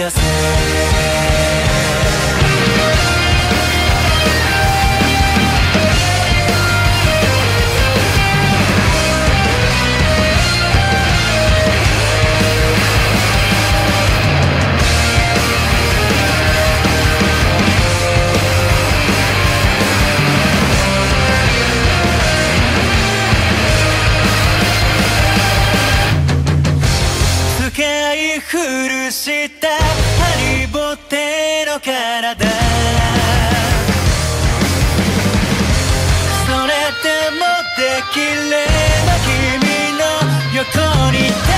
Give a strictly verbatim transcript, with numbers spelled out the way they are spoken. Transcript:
出せ。古したハリボテの体、それでもできれば君の横に